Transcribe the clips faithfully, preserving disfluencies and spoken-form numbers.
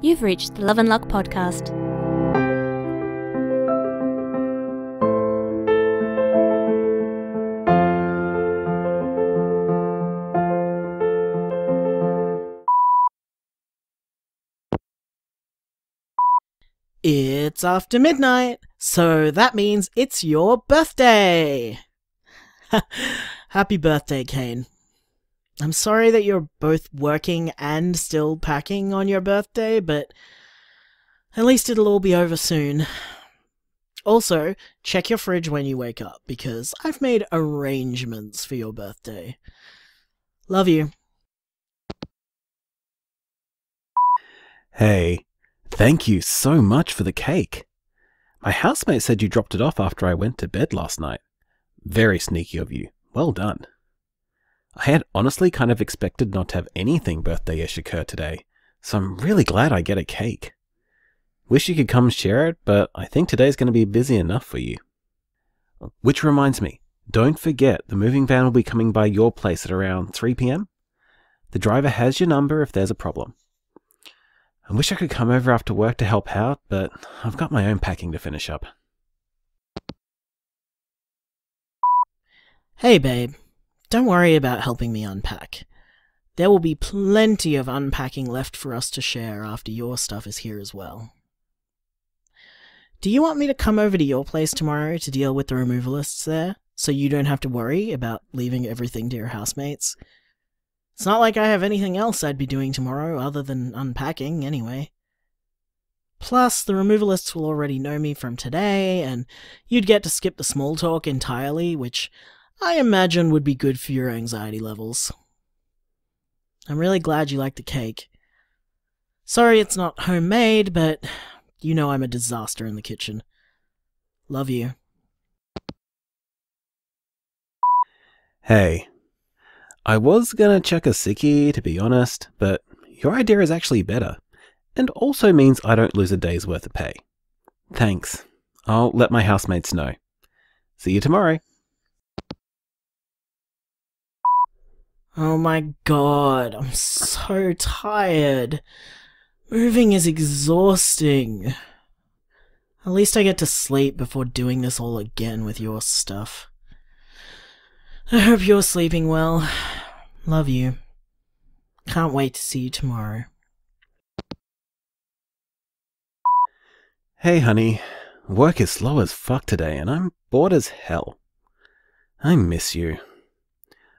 You've reached the Love and Luck Podcast. It's after midnight, so that means it's your birthday! Happy birthday, Kane. I'm sorry that you're both working and still packing on your birthday, but at least it'll all be over soon. Also, check your fridge when you wake up, because I've made arrangements for your birthday. Love you. Hey, thank you so much for the cake. My housemate said you dropped it off after I went to bed last night. Very sneaky of you. Well done. I had honestly kind of expected not to have anything birthday-ish occur today, so I'm really glad I get a cake. Wish you could come share it, but I think today's going to be busy enough for you. Which reminds me, don't forget the moving van will be coming by your place at around three p m. The driver has your number if there's a problem. I wish I could come over after work to help out, but I've got my own packing to finish up. Hey babe. Don't worry about helping me unpack. There will be plenty of unpacking left for us to share after your stuff is here as well. Do you want me to come over to your place tomorrow to deal with the removalists there, so you don't have to worry about leaving everything to your housemates? It's not like I have anything else I'd be doing tomorrow other than unpacking, anyway. Plus, the removalists will already know me from today, and you'd get to skip the small talk entirely, which I imagine would be good for your anxiety levels. I'm really glad you like the cake. Sorry it's not homemade, but you know I'm a disaster in the kitchen. Love you. Hey. I was gonna chuck a sickie, to be honest, but your idea is actually better, and also means I don't lose a day's worth of pay. Thanks. I'll let my housemates know. See you tomorrow. Oh my god, I'm so tired. Moving is exhausting. At least I get to sleep before doing this all again with your stuff. I hope you're sleeping well. Love you. Can't wait to see you tomorrow. Hey honey, work is slow as fuck today and I'm bored as hell. I miss you.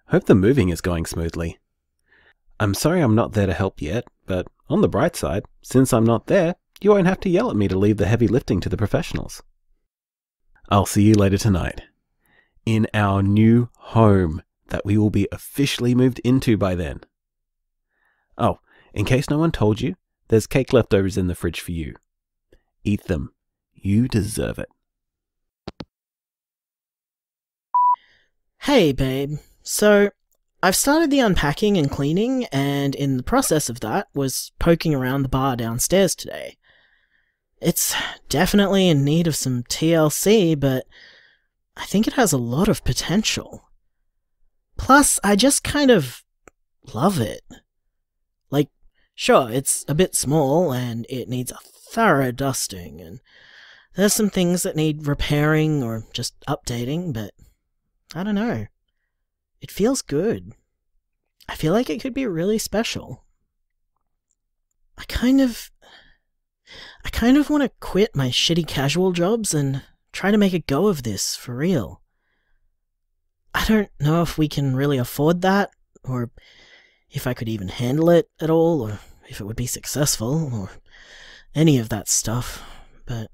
Hope the moving is going smoothly. I'm sorry I'm not there to help yet, but on the bright side, since I'm not there, you won't have to yell at me to leave the heavy lifting to the professionals. I'll see you later tonight, in our new home that we will be officially moved into by then. Oh, in case no one told you, there's cake leftovers in the fridge for you. Eat them. You deserve it. Hey, babe. So, I've started the unpacking and cleaning, and in the process of that was poking around the bar downstairs today. It's definitely in need of some T L C, but I think it has a lot of potential. Plus, I just kind of love it. Like, sure, it's a bit small, and it needs a thorough dusting, and there's some things that need repairing or just updating, but I don't know. It feels good. I feel like it could be really special. I kind of... I kind of want to quit my shitty casual jobs and try to make a go of this, for real. I don't know if we can really afford that, or if I could even handle it at all, or if it would be successful, or any of that stuff, but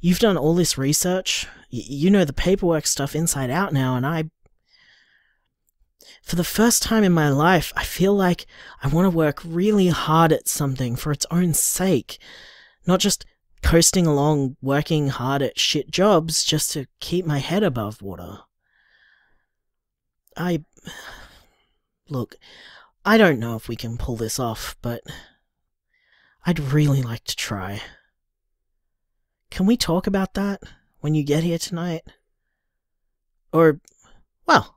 you've done all this research. Y- you know the paperwork stuff inside out now, and I... For the first time in my life, I feel like I want to work really hard at something for its own sake, not just coasting along working hard at shit jobs just to keep my head above water. I... Look, I don't know if we can pull this off, but I'd really like to try. Can we talk about that when you get here tonight? Or, well...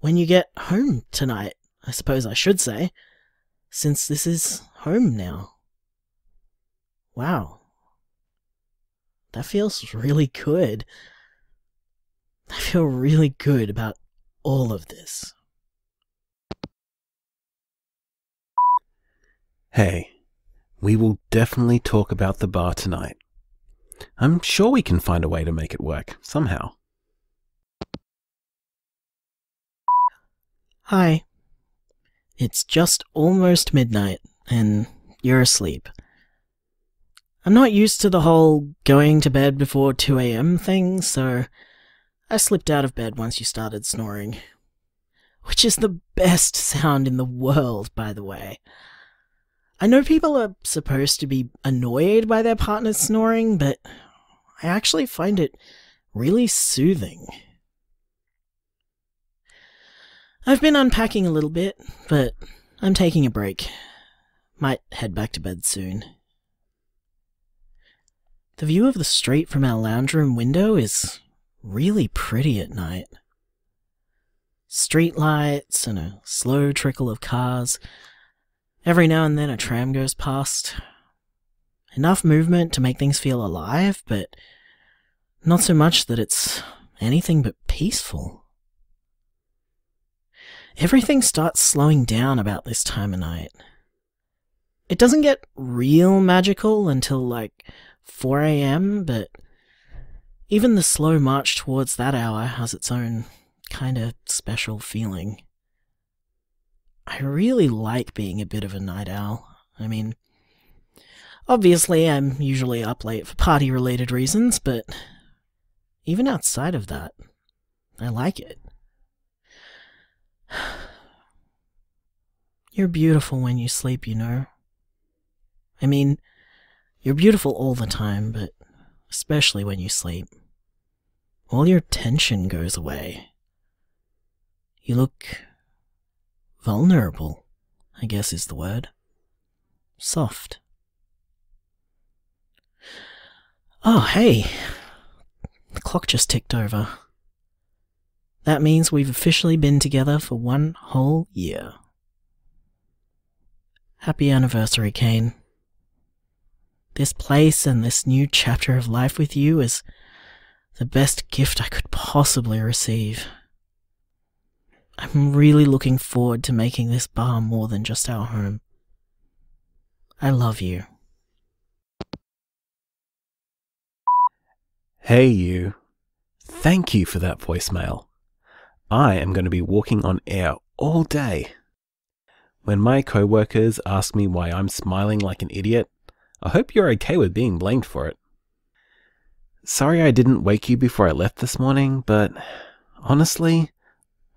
when you get home tonight, I suppose I should say, since this is home now. Wow. That feels really good. I feel really good about all of this. Hey, we will definitely talk about the bar tonight. I'm sure we can find a way to make it work, somehow. Hi. It's just almost midnight, and you're asleep. I'm not used to the whole going to bed before two A M thing, so I slipped out of bed once you started snoring. Which is the best sound in the world, by the way. I know people are supposed to be annoyed by their partner's snoring, but I actually find it really soothing. I've been unpacking a little bit, but I'm taking a break. Might head back to bed soon. The view of the street from our lounge room window is really pretty at night. Street lights and a slow trickle of cars. Every now and then a tram goes past. Enough movement to make things feel alive, but not so much that it's anything but peaceful. Everything starts slowing down about this time of night. It doesn't get real magical until like four A M, but even the slow march towards that hour has its own kind of special feeling. I really like being a bit of a night owl. I mean, obviously I'm usually up late for party-related reasons, but even outside of that, I like it. You're beautiful when you sleep, you know. I mean, you're beautiful all the time, but especially when you sleep. All your tension goes away. You look vulnerable, I guess is the word. Soft. Oh, hey. The clock just ticked over. That means we've officially been together for one whole year. Happy anniversary, Kane. This place and this new chapter of life with you is the best gift I could possibly receive. I'm really looking forward to making this bar more than just our home. I love you. Hey you. Thank you for that voicemail. I am going to be walking on air all day. When my co-workers ask me why I'm smiling like an idiot, I hope you're okay with being blamed for it. Sorry I didn't wake you before I left this morning, but honestly,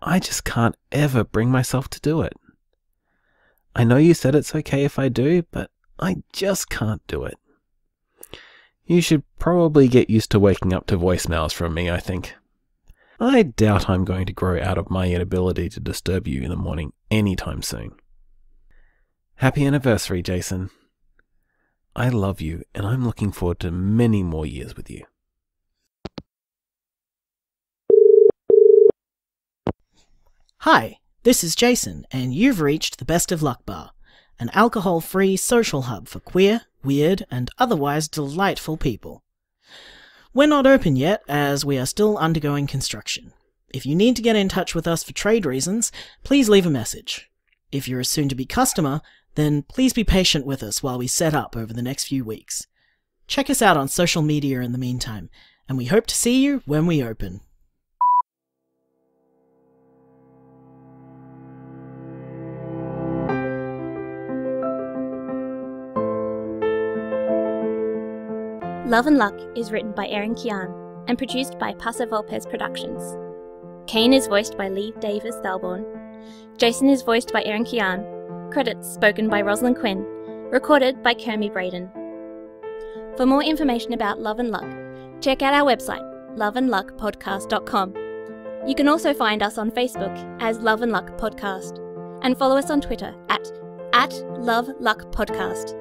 I just can't ever bring myself to do it. I know you said it's okay if I do, but I just can't do it. You should probably get used to waking up to voicemails from me, I think. I doubt I'm going to grow out of my inability to disturb you in the morning anytime soon. Happy anniversary, Jason. I love you, and I'm looking forward to many more years with you. Hi, this is Jason, and you've reached the Best of Luck Bar, an alcohol-free social hub for queer, weird, and otherwise delightful people. We're not open yet, as we are still undergoing construction. If you need to get in touch with us for trade reasons, please leave a message. If you're a soon-to-be customer, then please be patient with us while we set up over the next few weeks. Check us out on social media in the meantime, and we hope to see you when we open. Love and Luck is written by Erin Kian and produced by Paso Volpes Productions. Kane is voiced by Lee Davis-Thalbourne. Jason is voiced by Erin Kian. Credits spoken by Rosalind Quinn. Recorded by Kermie Braden. For more information about Love and Luck, check out our website, love and luck podcast dot com. You can also find us on Facebook as Love and Luck Podcast and follow us on Twitter at, at Love Luck Podcast.